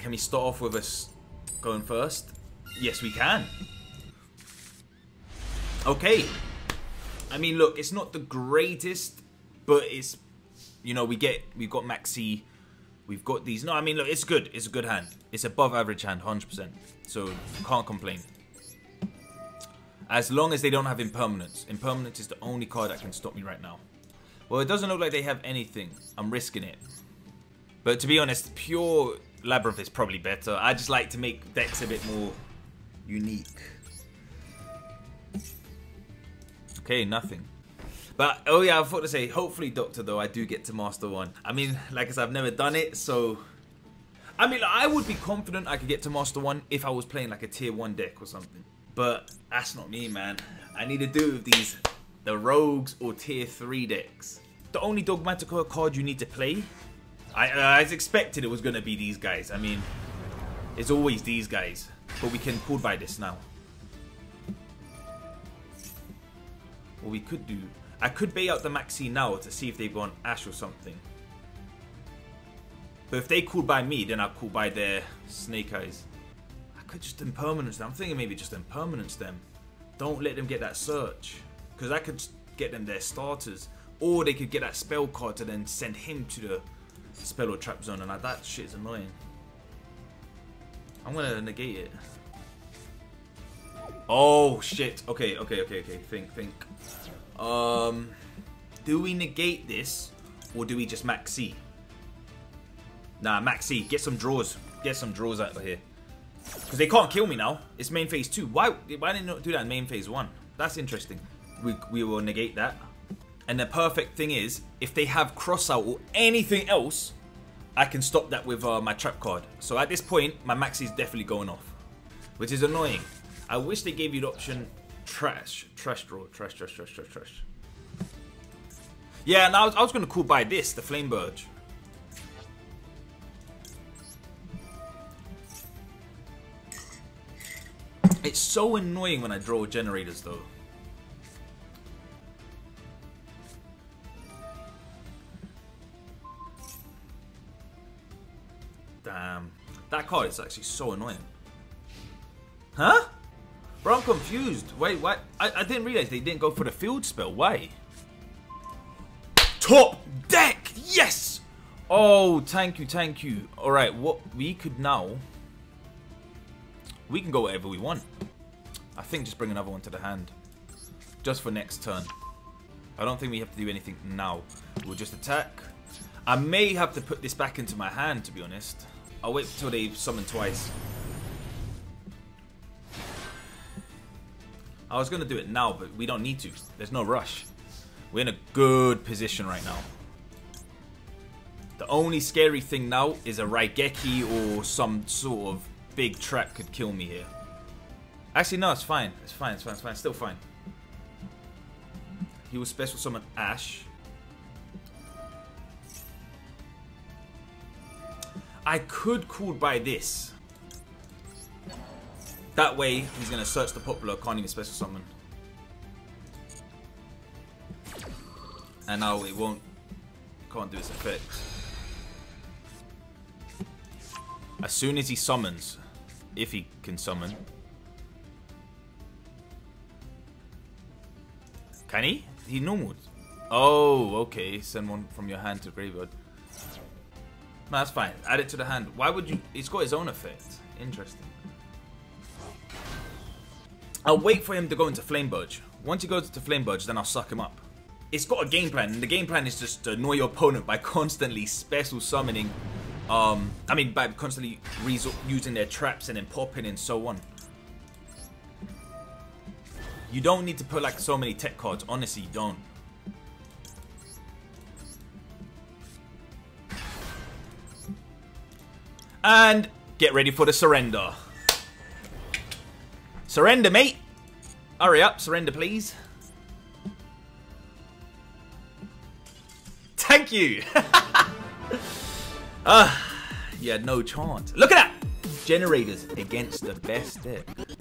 Can we start off with us going first? Yes, we can. Okay. I mean, look, it's not the greatest, but it's, you know, we've got Maxx "C", we've got these. No, I mean, look, it's good. It's a good hand. It's above average hand, 100%. So can't complain. As long as they don't have Impermanence. Impermanence is the only card that can stop me right now. Well, it doesn't look like they have anything. I'm risking it. But to be honest, pure Labyrinth is probably better. I just like to make decks a bit more unique. Okay, nothing. But, oh yeah, I thought to say, hopefully, Doctor, though, I do get to Master 1. I mean, like I said, I've never done it, so... I mean, I would be confident I could get to Master 1 if I was playing, like, a Tier 1 deck or something. But that's not me, man. I need to do with these, the Rogues or Tier 3 decks. The only dogmatical card you need to play... I expected it was going to be these guys. I mean, it's always these guys. But we can pull by this now. Or we could do... I could bait out the Maxx "C" now to see if they've gone Ash or something. But if they call by me, then I'll call by their Snake Eyes. I could just Impermanence them. I'm thinking maybe just Impermanence them. Don't let them get that search. Because I could get them their starters. Or they could get that spell card to then send him to the spell or trap zone. And like, that shit is annoying. I'm going to negate it. Oh, shit. Okay. Think. Do we negate this or do we just Maxx "C"? Nah, Maxx "C", get some draws. Get some draws out of here. Because they can't kill me now. It's main phase 2. Why did they not do that in main phase 1? That's interesting. We will negate that. And the perfect thing is, if they have cross out or anything else, I can stop that with my trap card. So at this point, my Maxx "C" is definitely going off. Which is annoying. I wish they gave you the option... Trash draw. Yeah, and I was going to call by this, the Flamberge. It's so annoying when I draw Generators, though. Damn. That card is actually so annoying. Huh? Bro, I'm confused. Wait, what? I didn't realize they didn't go for the field spell. Why? Top deck! Yes! Oh, thank you. Alright, what we could now... We can go whatever we want. I think just bring another one to the hand. Just for next turn. I don't think we have to do anything now. We'll just attack. I may have to put this back into my hand, to be honest. I'll wait until they summon twice. I was going to do it now, but we don't need to. There's no rush. We're in a good position right now. The only scary thing now is a Raigeki or some sort of big trap could kill me here. Actually, no, it's fine. It's fine. Still fine. He will special summon Ash. I could call by this. That way, he's going to search the popular, can't even special summon. And now it won't... Can't do its effect. As soon as he summons, if he can summon... Can he? He normal. Oh, okay. Send one from your hand to graveyard. No, that's fine. Add it to the hand. Why would you... It's got his own effect. Interesting. I'll wait for him to go into Flamberge. Once he goes into Flamberge, then I'll suck him up. It's got a game plan, and the game plan is just to annoy your opponent by constantly special summoning. By constantly using their traps and then popping and so on. You don't need to put like so many tech cards. Honestly, you don't. And get ready for the surrender. Surrender, mate! Hurry up, surrender, please. Thank you! You had no chance. Look at that! Generators against the best deck.